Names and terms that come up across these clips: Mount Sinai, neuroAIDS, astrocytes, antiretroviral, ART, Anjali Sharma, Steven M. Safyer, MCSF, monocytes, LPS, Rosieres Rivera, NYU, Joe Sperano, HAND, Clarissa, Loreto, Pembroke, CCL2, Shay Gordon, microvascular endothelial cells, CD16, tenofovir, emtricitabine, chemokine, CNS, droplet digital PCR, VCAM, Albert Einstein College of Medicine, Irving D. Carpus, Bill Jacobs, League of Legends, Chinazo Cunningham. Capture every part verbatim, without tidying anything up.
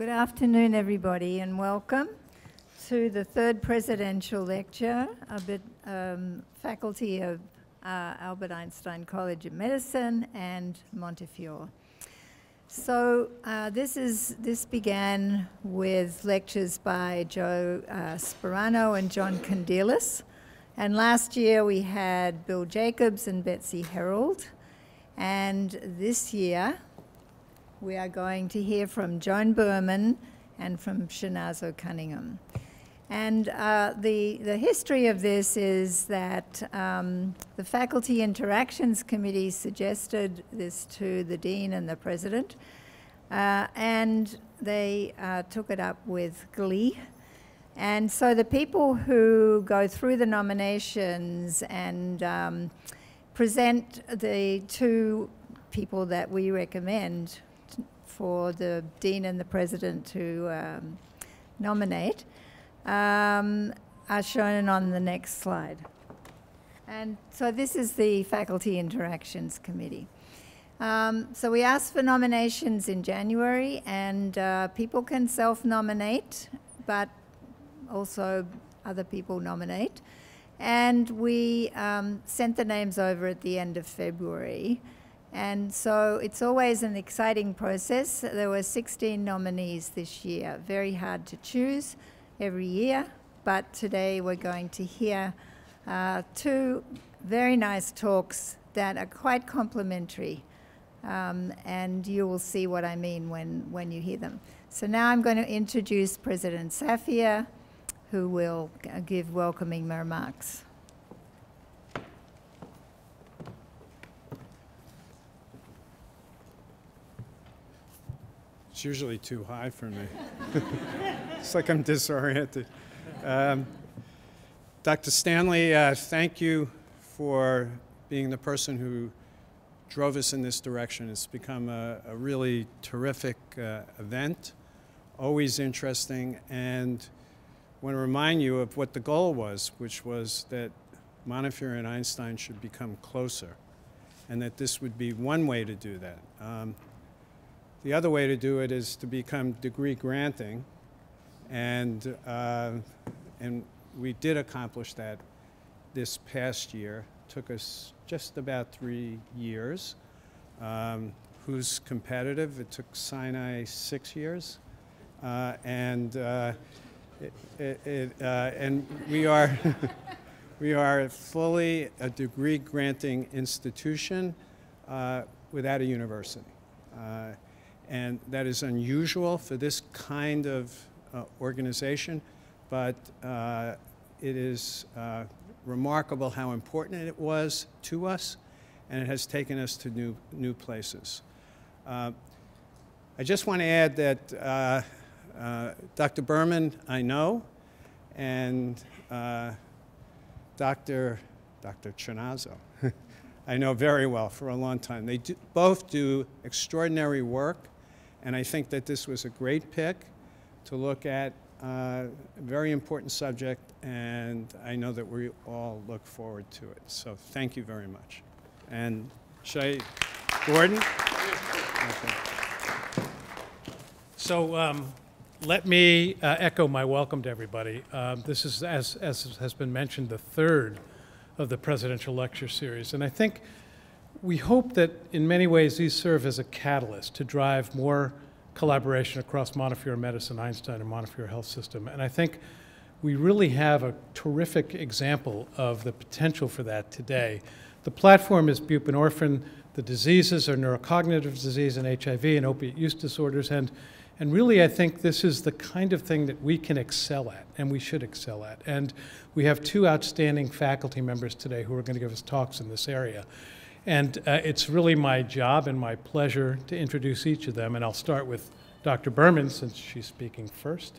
Good afternoon, everybody, and welcome to the third presidential lecture of the um, faculty of uh, Albert Einstein College of Medicine and Montefiore. So uh, this is this began with lectures by Joe uh, Sperano and John Candilis, and last year we had Bill Jacobs and Betsy Herold, and this year we are going to hear from Joan Berman and from Chinazo Cunningham. And uh, the, the history of this is that um, the Faculty Interactions Committee suggested this to the dean and the president, uh, and they uh, took it up with glee. And so the people who go through the nominations and um, present the two people that we recommend for the dean and the president to um, nominate um, are shown on the next slide. And so this is the Faculty Interactions Committee. Um, so we asked for nominations in January, and uh, people can self-nominate, but also other people nominate. And we um, sent the names over at the end of February. And so it's always an exciting process. There were sixteen nominees this year. Very hard to choose every year, but today we're going to hear uh, two very nice talks that are quite complimentary, um, and you will see what I mean when, when you hear them. So now I'm going to introduce President Safyer, who will give welcoming remarks. It's usually too high for me. It's like I'm disoriented. Um, Doctor Stanley, uh, thank you for being the person who drove us in this direction. It's become a, a really terrific uh, event, always interesting, and I want to remind you of what the goal was, which was that Montefiore and Einstein should become closer, and that this would be one way to do that. Um, The other way to do it is to become degree granting, and, uh, and we did accomplish that this past year. It took us just about three years. Um, who's competitive? It took Sinai six years, uh, and, uh, it, it, it, uh, and we are, we are fully a degree granting institution uh, without a university. Uh, And that is unusual for this kind of uh, organization, but uh, it is uh, remarkable how important it was to us, and it has taken us to new, new places. Uh, I just want to add that uh, uh, Doctor Berman, I know, and uh, Doctor Doctor Chinazo, I know very well for a long time. They do, both do extraordinary work. And I think that this was a great pick to look at, uh, a very important subject, and I know that we all look forward to it. So thank you very much. And Shay Gordon. Okay. So um, let me uh, echo my welcome to everybody. Uh, this is, as, as has been mentioned, the third of the presidential lecture series, and I think we hope that in many ways these serve as a catalyst to drive more collaboration across Montefiore Medicine, Einstein, and Montefiore Health System. And I think we really have a terrific example of the potential for that today. The platform is buprenorphine. The diseases are neurocognitive disease and H I V and opiate use disorders. And, and really, I think this is the kind of thing that we can excel at and we should excel at. And we have two outstanding faculty members today who are going to give us talks in this area. And uh, it's really my job and my pleasure to introduce each of them. And I'll start with Doctor Berman, since she's speaking first.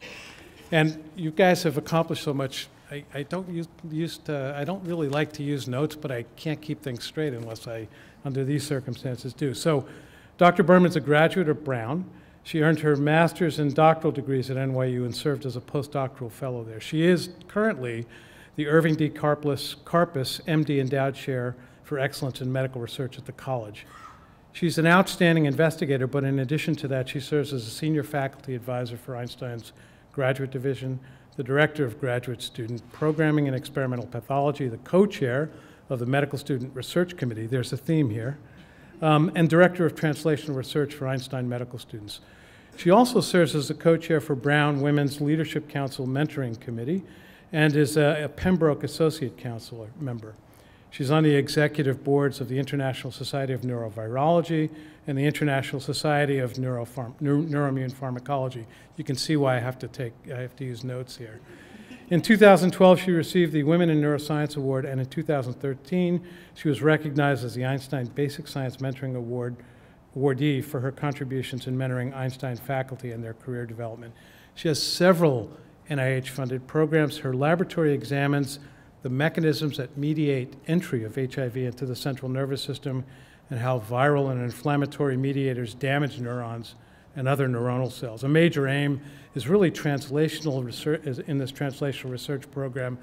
And you guys have accomplished so much. I, I, don't, use, used to, I don't really like to use notes, but I can't keep things straight unless I, under these circumstances, do. So Doctor Berman's a graduate of Brown. She earned her master's and doctoral degrees at N Y U and served as a postdoctoral fellow there. She is currently the Irving D. Carpus, Carpus M D Endowed Chair for Excellence in Medical Research at the college. She's an outstanding investigator, but in addition to that, she serves as a senior faculty advisor for Einstein's graduate division, the director of graduate student programming and experimental pathology, the co-chair of the medical student research committee, there's a theme here, um, and director of translational research for Einstein medical students. She also serves as a co-chair for Brown Women's Leadership Council Mentoring Committee and is a, a Pembroke Associate Council member. She's on the executive boards of the International Society of Neurovirology and the International Society of Neuropharm Neu Neuroimmune Pharmacology. You can see why I have to take, I have to use notes here. In two thousand twelve, she received the Women in Neuroscience Award, and in two thousand thirteen, she was recognized as the Einstein Basic Science Mentoring Award awardee for her contributions in mentoring Einstein faculty and their career development. She has several N I H-funded programs. Her laboratory examines the mechanisms that mediate entry of H I V into the central nervous system and how viral and inflammatory mediators damage neurons and other neuronal cells. A major aim is really translational research, is in this translational research program,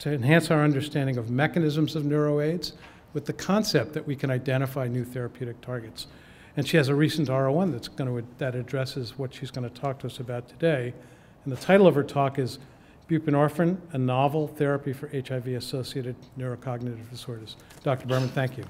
to enhance our understanding of mechanisms of neuroaids with the concept that we can identify new therapeutic targets. And she has a recent R O one that's going to, that addresses what she's going to talk to us about today. And the title of her talk is Buprenorphine, a novel therapy for H I V-associated neurocognitive disorders. Doctor Berman, thank you.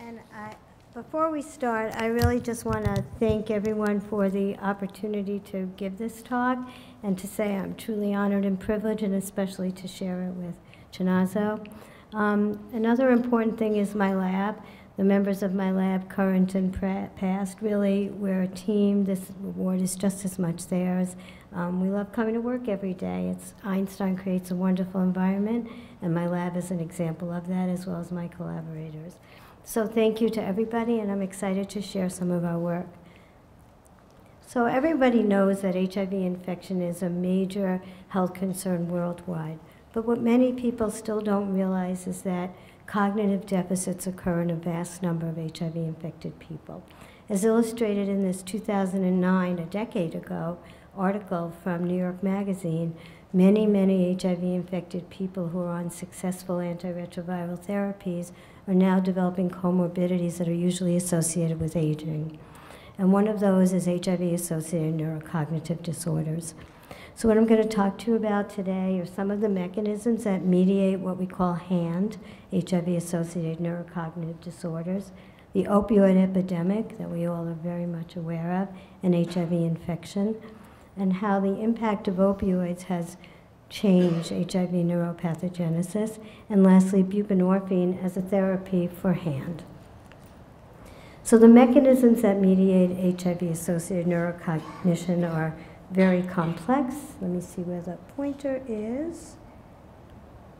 And I, before we start, I really just want to thank everyone for the opportunity to give this talk and to say I'm truly honored and privileged, and especially to share it with Chinazo. Um, another important thing is my lab. The members of my lab, current and past, really, we're a team. This award is just as much theirs. Um, we love coming to work every day. It's, Einstein creates a wonderful environment, and my lab is an example of that, as well as my collaborators. So thank you to everybody, and I'm excited to share some of our work. So everybody knows that H I V infection is a major health concern worldwide. But what many people still don't realize is that cognitive deficits occur in a vast number of H I V-infected people. As illustrated in this two thousand nine, a decade ago, article from New York Magazine, many, many H I V-infected people who are on successful antiretroviral therapies are now developing comorbidities that are usually associated with aging. And one of those is H I V-associated neurocognitive disorders. So what I'm going to talk to you about today are some of the mechanisms that mediate what we call HAND, H I V-associated neurocognitive disorders, the opioid epidemic that we all are very much aware of, and H I V infection, and how the impact of opioids has changed H I V neuropathogenesis, and lastly, buprenorphine as a therapy for HAND. So the mechanisms that mediate H I V-associated neurocognition are very complex. Let me see where the pointer is.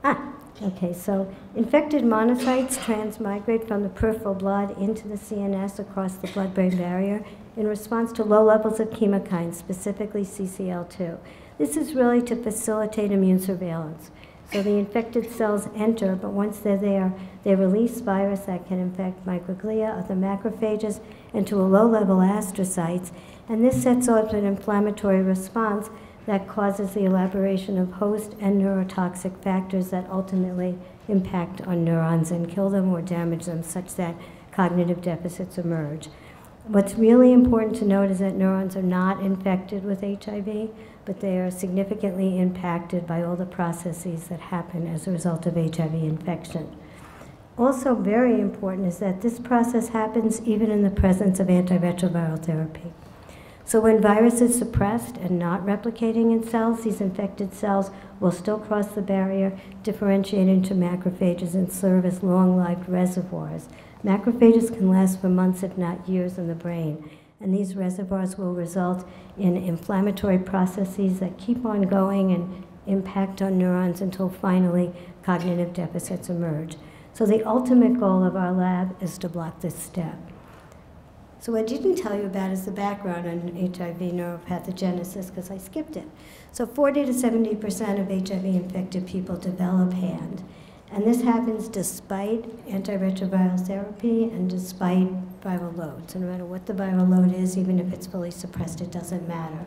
Ah, okay, so infected monocytes transmigrate from the peripheral blood into the C N S across the blood-brain barrier in response to low levels of chemokines, specifically C C L two. This is really to facilitate immune surveillance. So the infected cells enter, but once they're there, they release virus that can infect microglia, other macrophages, and to a low level astrocytes. And this sets off an inflammatory response that causes the elaboration of host and neurotoxic factors that ultimately impact on neurons and kill them or damage them, such that cognitive deficits emerge. What's really important to note is that neurons are not infected with H I V, but they are significantly impacted by all the processes that happen as a result of H I V infection. Also very important is that this process happens even in the presence of antiretroviral therapy. So when virus is suppressed and not replicating in cells, these infected cells will still cross the barrier, differentiate into macrophages, and serve as long-lived reservoirs. Macrophages can last for months, if not years, in the brain. And these reservoirs will result in inflammatory processes that keep on going and impact on neurons until finally cognitive deficits emerge. So the ultimate goal of our lab is to block this step. So what I didn't tell you about is the background on H I V neuropathogenesis, because I skipped it. So forty to seventy percent of H I V-infected people develop HAND. And this happens despite antiretroviral therapy and despite viral load. So no matter what the viral load is, even if it's fully suppressed, it doesn't matter.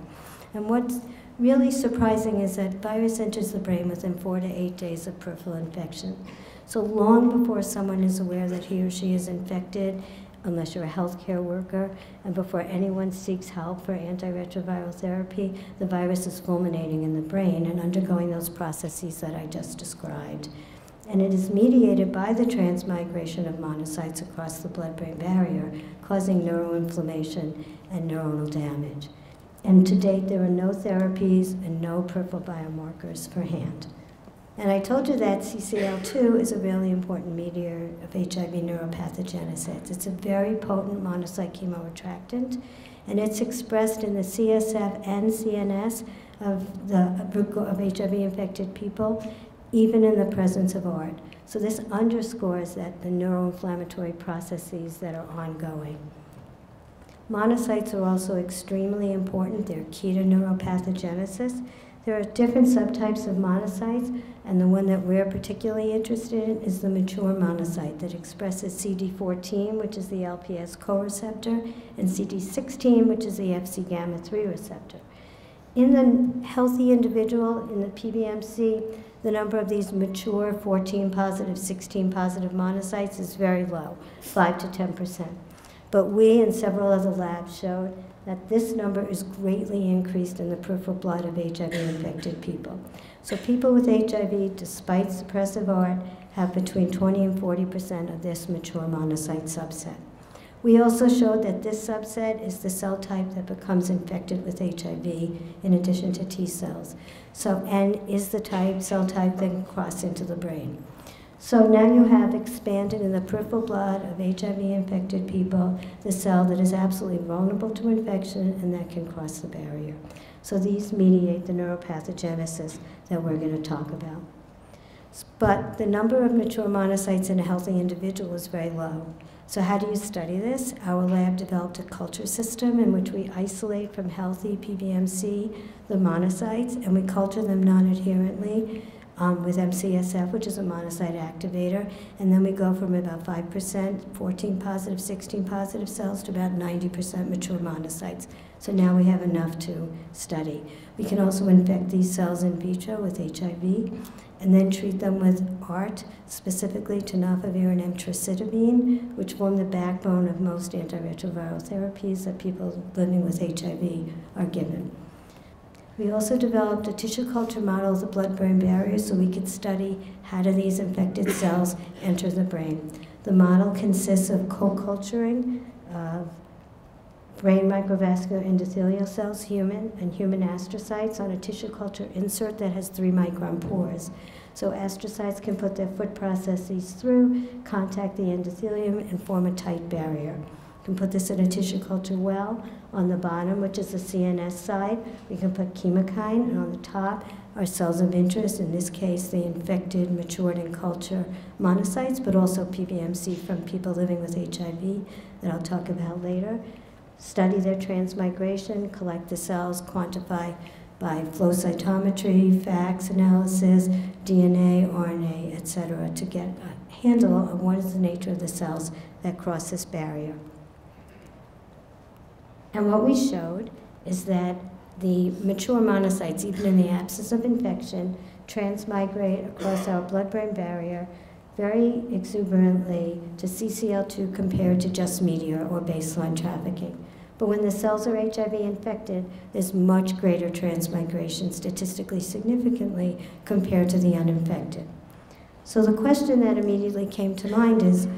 And what's really surprising is that virus enters the brain within four to eight days of peripheral infection. So long before someone is aware that he or she is infected, unless you're a healthcare worker, and before anyone seeks help for antiretroviral therapy, the virus is fulminating in the brain and undergoing those processes that I just described. And it is mediated by the transmigration of monocytes across the blood-brain barrier, causing neuroinflammation and neuronal damage. And to date, there are no therapies and no peripheral biomarkers for HAND. And I told you that C C L two is a really important mediator of H I V neuropathogenesis. It's a very potent monocyte chemoattractant, and it's expressed in the C S F and C N S of, the, of H I V-infected people, even in the presence of A R T. So this underscores that the neuroinflammatory processes that are ongoing. Monocytes are also extremely important. They're key to neuropathogenesis. There are different subtypes of monocytes, and the one that we're particularly interested in is the mature monocyte that expresses C D fourteen, which is the L P S coreceptor, and C D sixteen, which is the F C gamma three receptor. In the healthy individual, in the P B M C, the number of these mature fourteen positive, sixteen positive monocytes is very low, five to ten percent. But we and several other labs showed that this number is greatly increased in the peripheral blood of H I V-infected people. So people with H I V, despite suppressive A R T, have between twenty and forty percent of this mature monocyte subset. We also showed that this subset is the cell type that becomes infected with H I V, in addition to T cells. So N is the type, cell type that can cross into the brain. So now you have expanded in the peripheral blood of H I V-infected people the cell that is absolutely vulnerable to infection and that can cross the barrier. So these mediate the neuropathogenesis that we're going to talk about. But the number of mature monocytes in a healthy individual is very low. So how do you study this? Our lab developed a culture system in which we isolate from healthy P B M C the monocytes, and we culture them non-adherently Um, with M C S F, which is a monocyte activator, and then we go from about five percent, fourteen positive, sixteen positive cells to about ninety percent mature monocytes. So now we have enough to study. We can also infect these cells in vitro with H I V, and then treat them with A R T, specifically tenofovir and emtricitabine, which form the backbone of most antiretroviral therapies that people living with H I V are given. We also developed a tissue culture model of the blood-brain barrier so we could study how do these infected cells enter the brain. The model consists of co-culturing of brain microvascular endothelial cells, human, and human astrocytes on a tissue culture insert that has three micron pores. So astrocytes can put their food processes through, contact the endothelium, and form a tight barrier. We can put this in a tissue culture well on the bottom, which is the C N S side. We can put chemokine, and on the top are cells of interest, in this case the infected, matured, and culture monocytes, but also P B M C from people living with H I V that I'll talk about later. Study their transmigration, collect the cells, quantify by flow cytometry, F A X analysis, D N A, R N A, et cetera, to get a handle on what is the nature of the cells that cross this barrier. And what we showed is that the mature monocytes, even in the absence of infection, transmigrate across our blood-brain barrier very exuberantly to C C L two compared to just meteor or baseline trafficking. But when the cells are H I V infected, there's much greater transmigration, statistically significantly, compared to the uninfected. So the question that immediately came to mind is,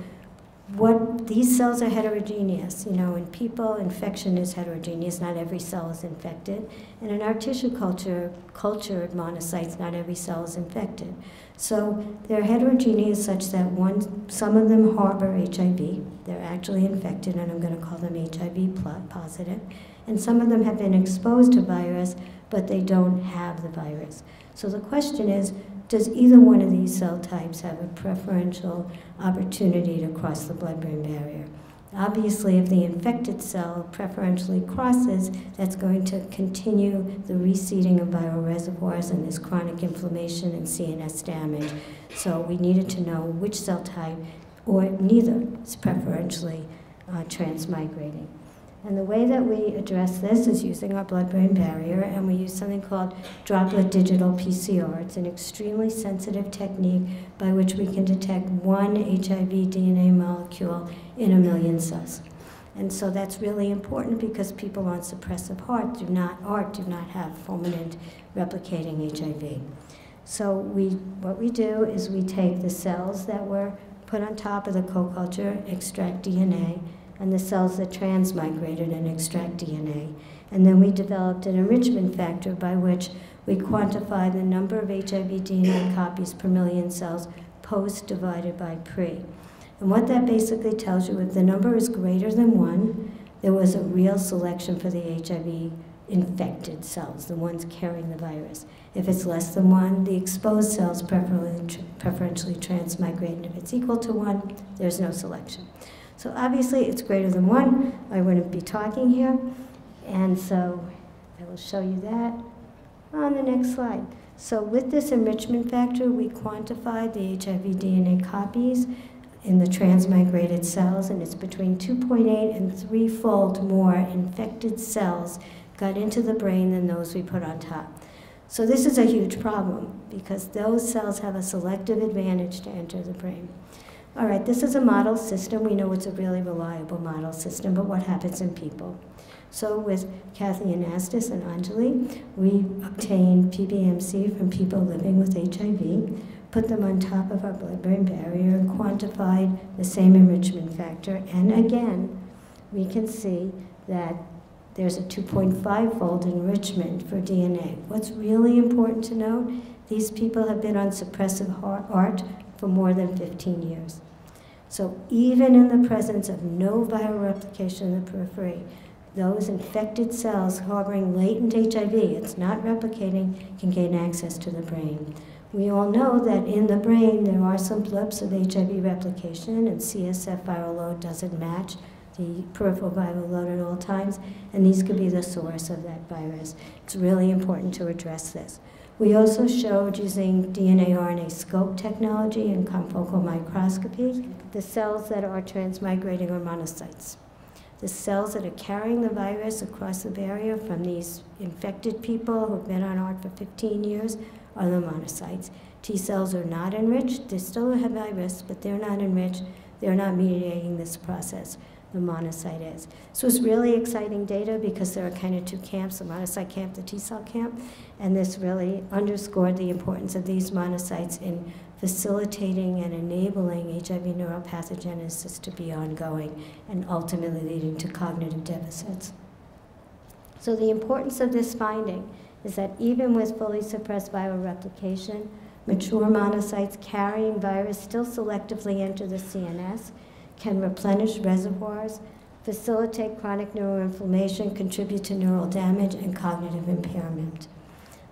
What, these cells are heterogeneous. You know, in people, infection is heterogeneous. Not every cell is infected. And in our tissue culture, cultured monocytes, not every cell is infected. So they're heterogeneous such that one, some of them harbor H I V. They're actually infected, and I'm going to call them H I V positive. And some of them have been exposed to virus, but they don't have the virus. So the question is, does either one of these cell types have a preferential opportunity to cross the blood-brain barrier? Obviously, if the infected cell preferentially crosses, that's going to continue the reseeding of viral reservoirs and this chronic inflammation and C N S damage. So we needed to know which cell type, or neither, is preferentially uh, transmigrating. And the way that we address this is using our blood-brain barrier, and we use something called droplet digital P C R. It's an extremely sensitive technique by which we can detect one H I V D N A molecule in a million cells. And so that's really important because people on suppressive heart do not, A R T do not have fulminant replicating H I V. So we, what we do is we take the cells that were put on top of the co-culture, extract D N A, and the cells that transmigrated and extract D N A. And then we developed an enrichment factor by which we quantify the number of H I V D N A copies per million cells post divided by pre. And what that basically tells you, if the number is greater than one, there was a real selection for the H I V infected cells, the ones carrying the virus. If it's less than one, the exposed cells preferentially, preferentially transmigrate, and if it's equal to one, there's no selection. So obviously, it's greater than one. I wouldn't be talking here. And so I will show you that on the next slide. So with this enrichment factor, we quantified the H I V D N A copies in the transmigrated cells, and it's between two point eight and three-fold more infected cells got into the brain than those we put on top. So this is a huge problem because those cells have a selective advantage to enter the brain. All right, this is a model system. We know it's a really reliable model system, but what happens in people? So with Kathy Anastas and Anjali, we obtained P B M C from people living with H I V, put them on top of our blood-brain barrier, and quantified the same enrichment factor. And again, we can see that there's a two point five fold enrichment for D N A. What's really important to note, these people have been on suppressive A R T for more than fifteen years. So even in the presence of no viral replication in the periphery, those infected cells harboring latent H I V, it's not replicating, can gain access to the brain. We all know that in the brain there are some blips of H I V replication, and C S F viral load doesn't match the peripheral viral load at all times, and these could be the source of that virus. It's really important to address this. We also showed, using D N A R N A scope technology and confocal microscopy, the cells that are transmigrating are monocytes. The cells that are carrying the virus across the barrier from these infected people who've been on A R T for fifteen years are the monocytes. T cells are not enriched. They still have virus, but they're not enriched. They're not mediating this process. The monocyte is. So it's really exciting data because there are kind of two camps, the monocyte camp, the T-cell camp, and this really underscored the importance of these monocytes in facilitating and enabling H I V neuropathogenesis to be ongoing and ultimately leading to cognitive deficits. So the importance of this finding is that even with fully suppressed viral replication, mature monocytes carrying virus still selectively enter the C N S, can replenish reservoirs, facilitate chronic neuroinflammation, contribute to neural damage and cognitive impairment.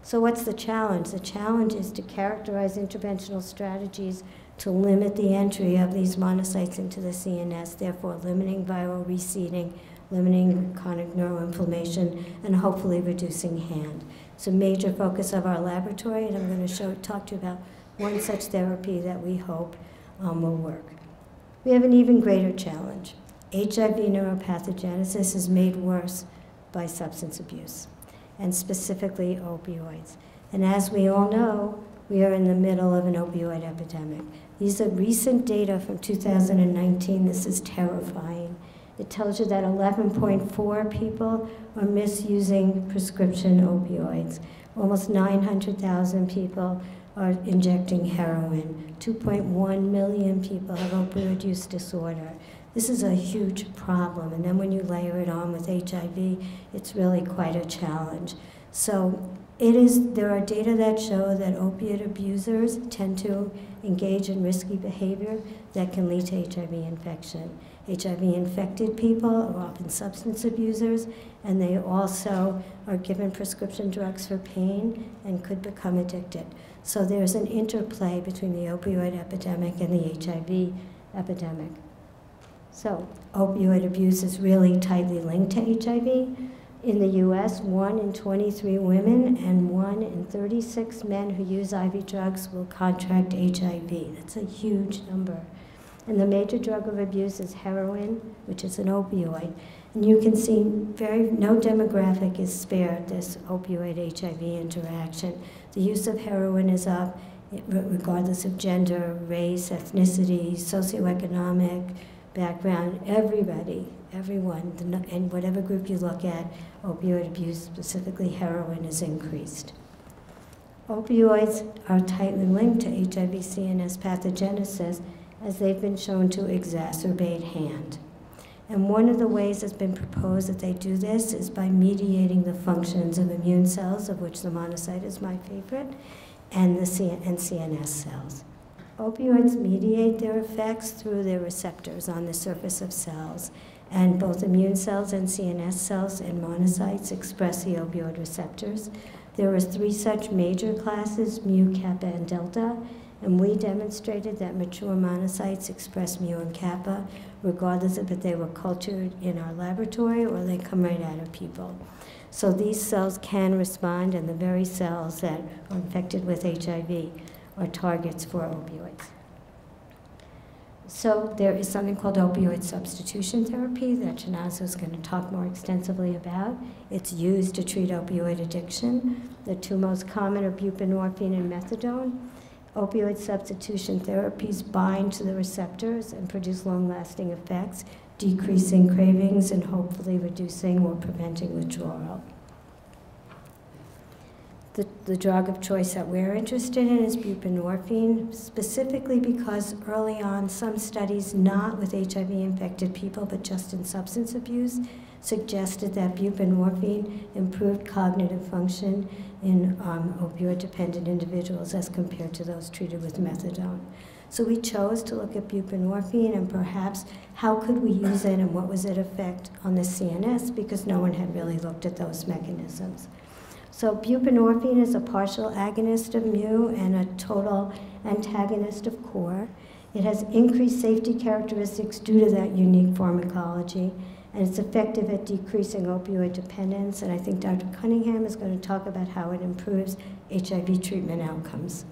So what's the challenge? The challenge is to characterize interventional strategies to limit the entry of these monocytes into the C N S, therefore limiting viral reseeding, limiting chronic neuroinflammation, and hopefully reducing HAND. It's a major focus of our laboratory, and I'm going to show, talk to you about one such therapy that we hope um, will work. We have an even greater challenge. H I V neuropathogenesis is made worse by substance abuse, and specifically opioids. And as we all know, we are in the middle of an opioid epidemic. These are recent data from two thousand nineteen. This is terrifying. It tells you that eleven point four people are misusing prescription opioids. Almost nine hundred thousand people are injecting heroin. two point one million people have opioid use disorder. This is a huge problem, and then when you layer it on with H I V, it's really quite a challenge. So it is, there are data that show that opiate abusers tend to engage in risky behavior that can lead to H I V infection. H I V-infected people are often substance abusers, and they also are given prescription drugs for pain and could become addicted. So there's an interplay between the opioid epidemic and the H I V epidemic. So opioid abuse is really tightly linked to H I V. In the U S, one in twenty-three women and one in thirty-six men who use I V drugs will contract H I V. That's a huge number. And the major drug of abuse is heroin, which is an opioid. And you can see very no demographic is spared this opioid-H I V interaction. The use of heroin is up regardless of gender, race, ethnicity, socioeconomic background. Everybody, everyone, and whatever group you look at, opioid abuse, specifically heroin, is increased. Opioids are tightly linked to H I V C N S pathogenesis, as they've been shown to exacerbate HAND. And one of the ways that's been proposed that they do this is by mediating the functions of immune cells, of which the monocyte is my favorite, and the C and C N S cells. Opioids mediate their effects through their receptors on the surface of cells, and both immune cells and C N S cells and monocytes express the opioid receptors. There are three such major classes, mu, kappa, and delta, and we demonstrated that mature monocytes express mu and kappa, regardless of if they were cultured in our laboratory or they come right out of people. So these cells can respond, and the very cells that are infected with H I V are targets for opioids. So there is something called opioid substitution therapy that Chinazo is going to talk more extensively about. It's used to treat opioid addiction. The two most common are buprenorphine and methadone. Opioid substitution therapies bind to the receptors and produce long-lasting effects, decreasing cravings and hopefully reducing or preventing withdrawal. The, the drug of choice that we're interested in is buprenorphine, specifically because early on some studies, not with H I V-infected people but just in substance abuse, suggested that buprenorphine improved cognitive function in um, opioid-dependent individuals as compared to those treated with methadone. So we chose to look at buprenorphine and perhaps how could we use it and what was its effect on the C N S, because no one had really looked at those mechanisms. So buprenorphine is a partial agonist of mu and a total antagonist of core. It has increased safety characteristics due to that unique pharmacology, and it's effective at decreasing opioid dependence, and I think Doctor Cunningham is going to talk about how it improves H I V treatment outcomes.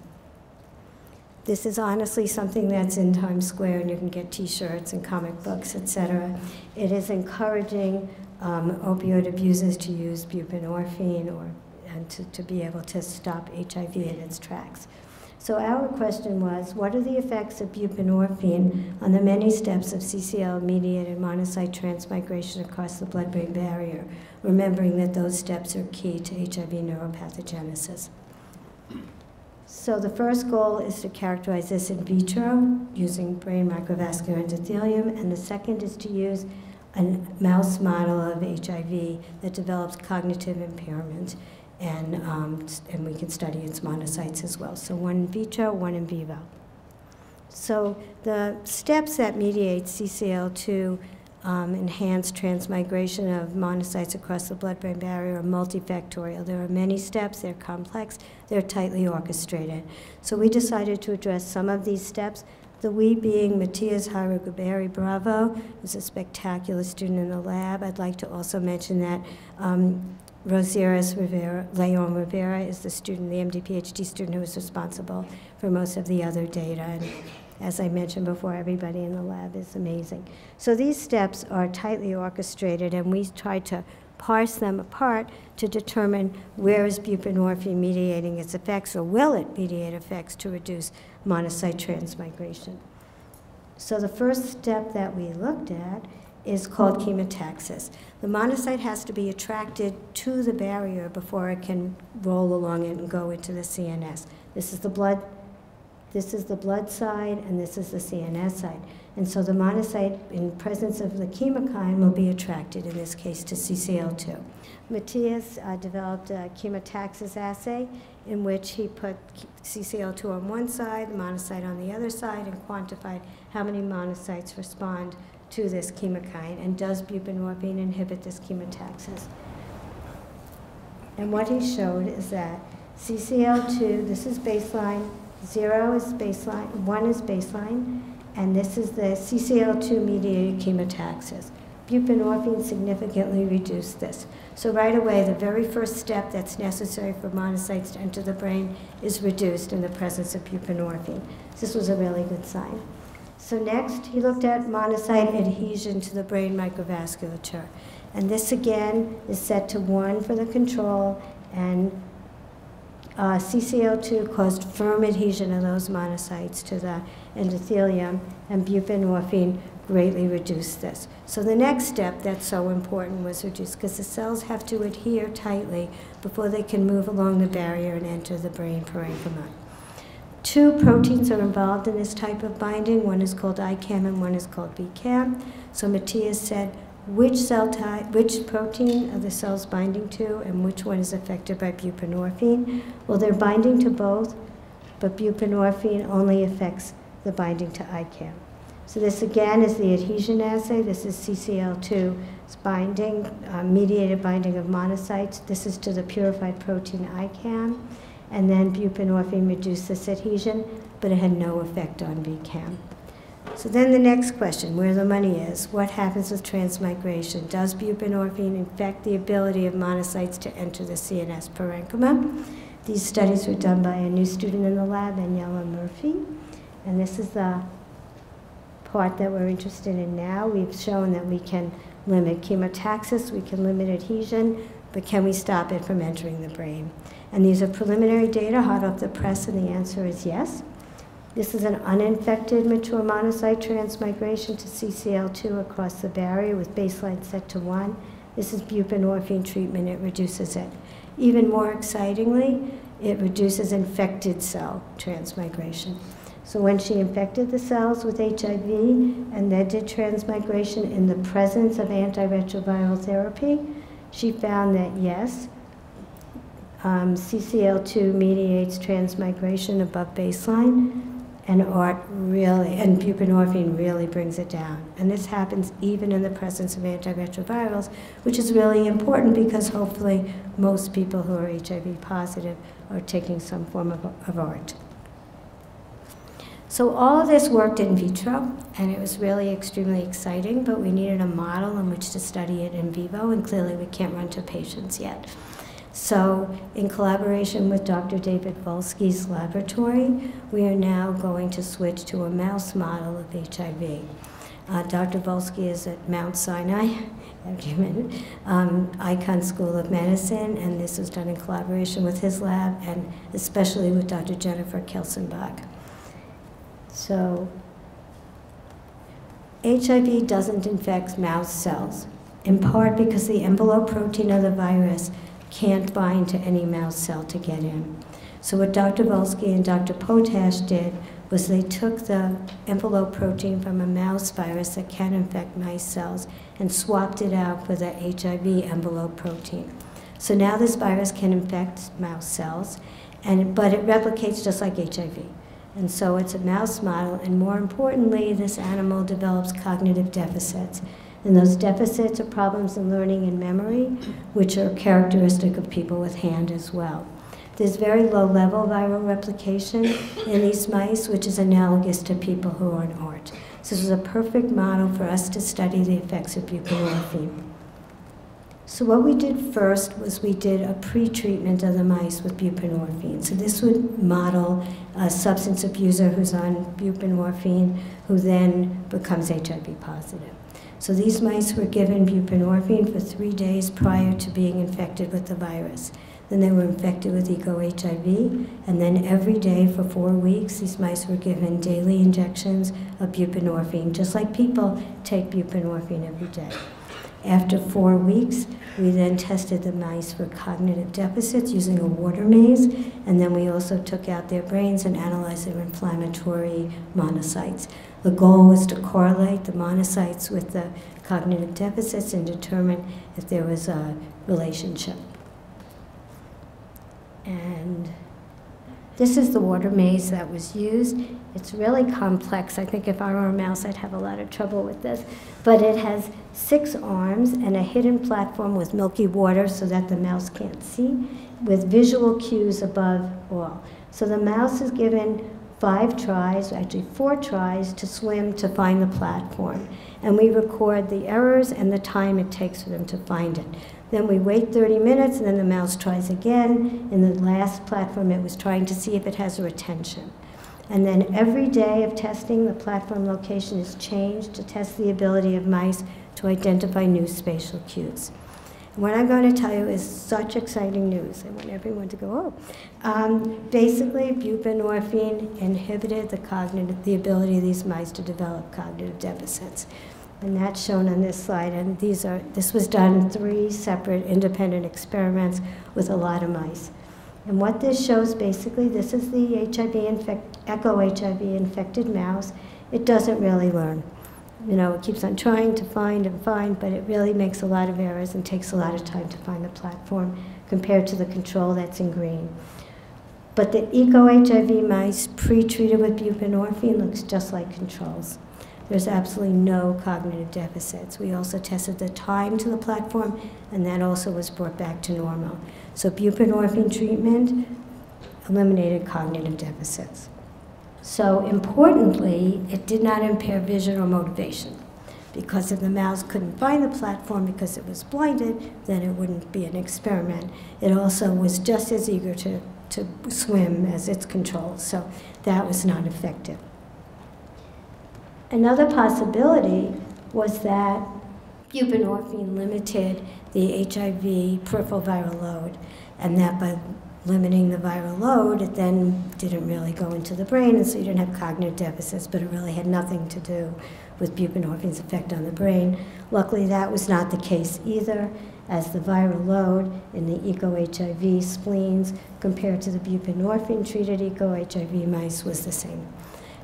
This is honestly something that's in Times Square, and you can get T-shirts and comic books, et cetera. It is encouraging um, opioid abusers to use buprenorphine or, and to, to be able to stop H I V in its tracks. So our question was, what are the effects of buprenorphine on the many steps of C C L mediated monocyte transmigration across the blood-brain barrier, remembering that those steps are key to H I V neuropathogenesis? So the first goal is to characterize this in vitro using brain microvascular endothelium, and the second is to use a mouse model of H I V that develops cognitive impairment. And, um, and we can study its monocytes as well. So one in vitro, one in vivo. So the steps that mediate C C L two um, enhance transmigration of monocytes across the blood-brain barrier are multifactorial. There are many steps, they're complex, they're tightly orchestrated. So we decided to address some of these steps. The we being Matias Jaureguiberry-Bravo, who's a spectacular student in the lab. I'd like to also mention that um, Rosieres Rivera, Leon Rivera is the student, the M D P H D student who is responsible for most of the other data. And as I mentioned before, everybody in the lab is amazing. So these steps are tightly orchestrated, and we tried to parse them apart to determine where is buprenorphine mediating its effects, or will it mediate effects to reduce monocyte transmigration. So the first step that we looked at is called chemotaxis. The monocyte has to be attracted to the barrier before it can roll along it and go into the C N S. This is the blood, this is the blood side, and this is the C N S side. And so the monocyte, in presence of the chemokine, will be attracted, in this case, to C C L two. Matias uh, developed a chemotaxis assay in which he put C C L two on one side, the monocyte on the other side, and quantified how many monocytes respond to this chemokine, and does buprenorphine inhibit this chemotaxis? And what he showed is that C C L two, this is baseline, zero is baseline, one is baseline, and this is the C C L two mediated chemotaxis. Buprenorphine significantly reduced this. So right away, the very first step that's necessary for monocytes to enter the brain is reduced in the presence of buprenorphine. This was a really good sign. So next, he looked at monocyte adhesion to the brain microvasculature. And this, again, is set to one for the control, and uh, C C L two caused firm adhesion of those monocytes to the endothelium, and buprenorphine greatly reduced this. So the next step that's so important was reduced, because the cells have to adhere tightly before they can move along the barrier and enter the brain parenchyma. Two proteins are involved in this type of binding. One is called I CAM and one is called V CAM. So Matias said, which cell type, which protein are the cells binding to, and which one is affected by buprenorphine? Well, they're binding to both, but buprenorphine only affects the binding to I CAM. So this, again, is the adhesion assay. This is C C L two binding, uh, mediated binding of monocytes. This is to the purified protein I CAM. And then buprenorphine reduced this adhesion, but it had no effect on V CAM. So then the next question, where the money is, what happens with transmigration? Does buprenorphine affect the ability of monocytes to enter the C N S parenchyma? These studies were done by a new student in the lab, Daniela Murphy. And this is the part that we're interested in now. We've shown that we can limit chemotaxis, we can limit adhesion, but can we stop it from entering the brain? And these are preliminary data, hot off the press, and the answer is yes. This is an uninfected mature monocyte transmigration to C C L two across the barrier with baseline set to one. This is buprenorphine treatment, it reduces it. Even more excitingly, it reduces infected cell transmigration. So when she infected the cells with H I V and then did transmigration in the presence of antiretroviral therapy, she found that yes, um, C C L two mediates transmigration above baseline, and A R T really, and buprenorphine really brings it down. And this happens even in the presence of antiretrovirals, which is really important because hopefully most people who are H I V positive are taking some form of, of A R T. So all of this worked in vitro, and it was really extremely exciting, but we needed a model in which to study it in vivo, and clearly we can't run to patients yet. So in collaboration with Doctor David Volsky's laboratory, we are now going to switch to a mouse model of H I V. Uh, Doctor Volsky is at Mount Sinai, um, Icahn School of Medicine, and this was done in collaboration with his lab, and especially with Doctor Jennifer Kelsenbach. So H I V doesn't infect mouse cells, in part because the envelope protein of the virus can't bind to any mouse cell to get in. So what Doctor Volsky and Doctor Potash did was they took the envelope protein from a mouse virus that can infect mice cells and swapped it out for the H I V envelope protein. So now this virus can infect mouse cells, and, but it replicates just like H I V. And so it's a mouse model, and more importantly, this animal develops cognitive deficits. And those deficits are problems in learning and memory, which are characteristic of people with HAND as well. There's very low level viral replication in these mice, which is analogous to people who are in A R T. So this is a perfect model for us to study the effects of buprenorphine. So what we did first was we did a pre-treatment of the mice with buprenorphine. So this would model a substance abuser who's on buprenorphine who then becomes H I V positive. So these mice were given buprenorphine for three days prior to being infected with the virus. Then they were infected with EcoHIV, and then every day for four weeks, these mice were given daily injections of buprenorphine, just like people take buprenorphine every day. After four weeks, we then tested the mice for cognitive deficits using a water maze, and then we also took out their brains and analyzed their inflammatory monocytes. The goal was to correlate the monocytes with the cognitive deficits and determine if there was a relationship. And this is the water maze that was used. It's really complex. I think if I were a mouse, I'd have a lot of trouble with this. But it has six arms and a hidden platform with milky water so that the mouse can't see, with visual cues above all. So the mouse is given five tries, actually four tries, to swim to find the platform. And we record the errors and the time it takes for them to find it. Then we wait thirty minutes, and then the mouse tries again. In the last platform, it was trying to see if it has a retention. And then every day of testing, the platform location is changed to test the ability of mice to identify new spatial cues. And what I'm going to tell you is such exciting news. I want everyone to go, oh. Um, basically, buprenorphine inhibited the, cognitive, the ability of these mice to develop cognitive deficits. And that's shown on this slide. And these are, this was done in three separate independent experiments with a lot of mice. And what this shows basically, this is the H I V infect, echo H I V infected mouse. It doesn't really learn. You know, it keeps on trying to find and find, but it really makes a lot of errors and takes a lot of time to find the platform compared to the control that's in green. But the eco H I V mice pre-treated with buprenorphine looks just like controls. There's absolutely no cognitive deficits. We also tested the time to the platform, and that also was brought back to normal. So buprenorphine treatment eliminated cognitive deficits. So importantly, it did not impair vision or motivation, because if the mouse couldn't find the platform because it was blinded, then it wouldn't be an experiment. It also was just as eager to, to swim as its controls, so that was not effective. Another possibility was that buprenorphine limited the H I V peripheral viral load, and that by limiting the viral load, it then didn't really go into the brain, and so you didn't have cognitive deficits, but it really had nothing to do with buprenorphine's effect on the brain. Luckily, that was not the case either, as the viral load in the eco H I V spleens compared to the buprenorphine-treated eco H I V mice was the same.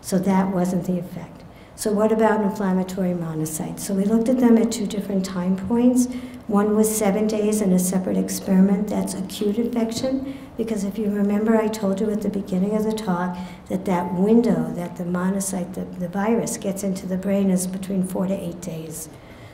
So that wasn't the effect. So what about inflammatory monocytes? So we looked at them at two different time points. One was seven days in a separate experiment. That's acute infection, because if you remember, I told you at the beginning of the talk that that window that the monocyte, the, the virus, gets into the brain is between four to eight days.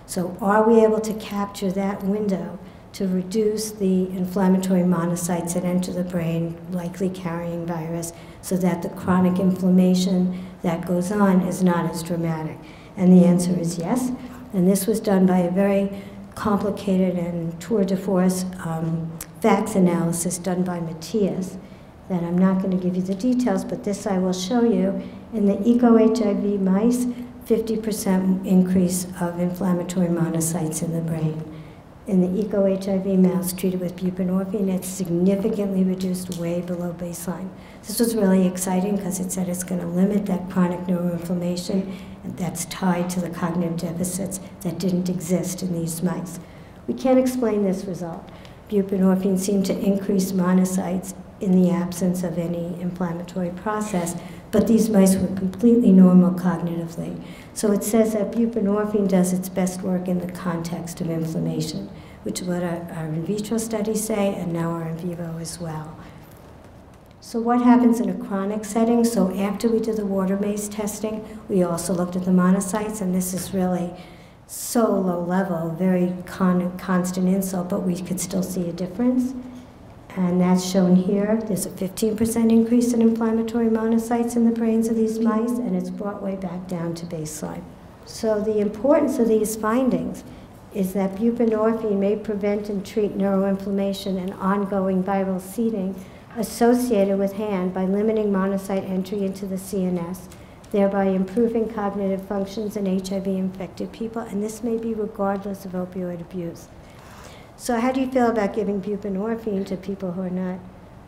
So are we able to capture that window to reduce the inflammatory monocytes that enter the brain, likely carrying virus, so that the chronic inflammation that goes on is not as dramatic? And the answer is yes. And this was done by a very complicated and tour de force um, facts analysis done by Matias that I'm not going to give you the details, but this I will show you. In the eco H I V mice, fifty percent increase of inflammatory monocytes in the brain. In the eco H I V mouse treated with buprenorphine, it's significantly reduced way below baseline. This was really exciting because it said it's going to limit that chronic neuroinflammation that's tied to the cognitive deficits that didn't exist in these mice. We can't explain this result. Buprenorphine seemed to increase monocytes in the absence of any inflammatory process, but these mice were completely normal cognitively. So it says that buprenorphine does its best work in the context of inflammation, which is what our, our in vitro studies say, and now our in vivo as well. So what happens in a chronic setting? So after we did the water-based testing, we also looked at the monocytes, and this is really so low level, very con constant insult, but we could still see a difference. And that's shown here. There's a fifteen percent increase in inflammatory monocytes in the brains of these mice, and it's brought way back down to baseline. So the importance of these findings is that buprenorphine may prevent and treat neuroinflammation and ongoing viral seeding associated with HAND by limiting monocyte entry into the C N S, thereby improving cognitive functions in H I V-infected people, and this may be regardless of opioid abuse. So how do you feel about giving buprenorphine to people who are not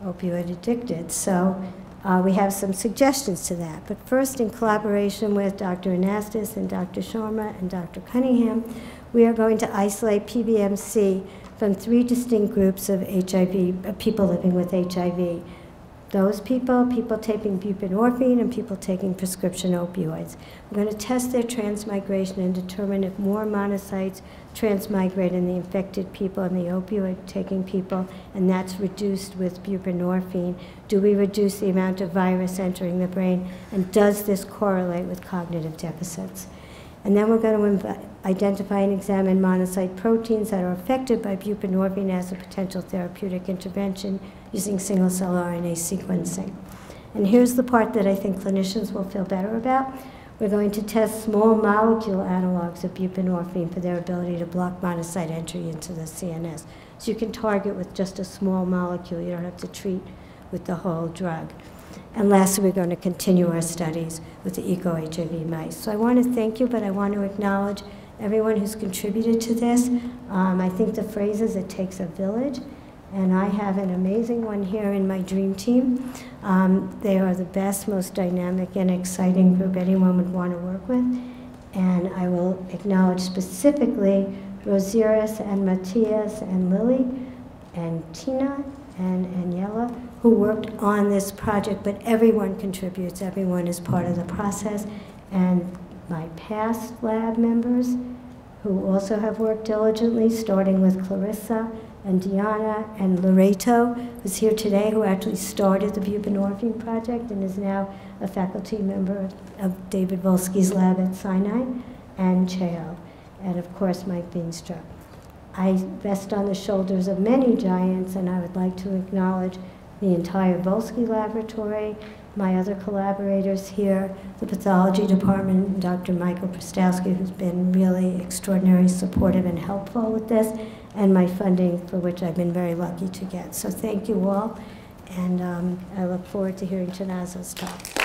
opioid addicted? So uh, we have some suggestions to that. But first, in collaboration with Doctor Anastas and Doctor Sharma and Doctor Cunningham, we are going to isolate P B M C from three distinct groups of H I V, uh, people living with H I V. Those people, people taking buprenorphine, and people taking prescription opioids. We're going to test their transmigration and determine if more monocytes transmigrate in the infected people and the opioid-taking people, and that's reduced with buprenorphine. Do we reduce the amount of virus entering the brain, and does this correlate with cognitive deficits? And then we're going to identify and examine monocyte proteins that are affected by buprenorphine as a potential therapeutic intervention using single-cell R N A sequencing. And here's the part that I think clinicians will feel better about. We're going to test small molecule analogs of buprenorphine for their ability to block monocyte entry into the C N S. So you can target with just a small molecule. You don't have to treat with the whole drug. And lastly, we're going to continue our studies with the eco H I V mice. So I want to thank you, but I want to acknowledge everyone who's contributed to this. Um, I think the phrase is, it takes a village. And I have an amazing one here in my dream team. Um, they are the best, most dynamic, and exciting group anyone would want to work with. And I will acknowledge specifically Rosiris and Matias and Lily and Tina and Aniela, who worked on this project, but everyone contributes. Everyone is part of the process. And my past lab members, who also have worked diligently, starting with Clarissa and Diana and Loreto, who's here today, who actually started the buprenorphine project and is now a faculty member of David Volsky's lab at Sinai, and Cheo, and of course Mike Beanstruck. I rest on the shoulders of many giants, and I would like to acknowledge the entire Volsky Laboratory, my other collaborators here, the pathology department, and Doctor Michael Prastowski, who's been really extraordinarily supportive and helpful with this, and my funding, for which I've been very lucky to get. So thank you all, and um, I look forward to hearing Chinazo's talk.